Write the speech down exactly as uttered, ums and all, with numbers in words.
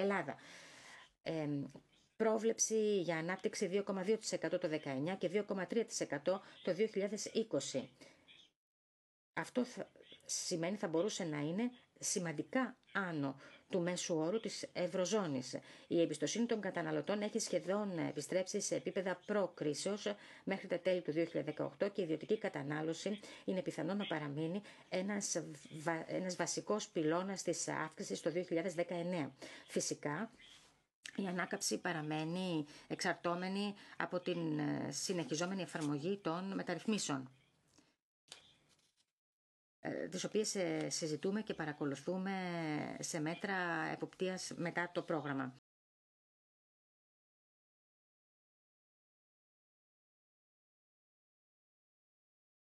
Ελλάδα. Ε, πρόβλεψη για ανάπτυξη δύο κόμμα δύο τοις εκατό το δύο χιλιάδες δεκαεννιά και δύο κόμμα τρία τοις εκατό το δύο χιλιάδες είκοσι. Αυτό θα, σημαίνει θα μπορούσε να είναι σημαντικά άνω του μέσου όρου της Ευρωζώνης. Η εμπιστοσύνη των καταναλωτών έχει σχεδόν επιστρέψει σε επίπεδα προκρίσεως μέχρι τα τέλη του δύο χιλιάδες δεκαοκτώ και η ιδιωτική κατανάλωση είναι πιθανό να παραμείνει ένας, βα, ένας βασικός πυλώνας της αύξησης το δύο χιλιάδες δεκαεννιά. Φυσικά, η ανάκαμψη παραμένει εξαρτώμενη από την συνεχιζόμενη εφαρμογή των μεταρρυθμίσεων, τις οποίες συζητούμε και παρακολουθούμε σε μέτρα εποπτείας μετά το πρόγραμμα.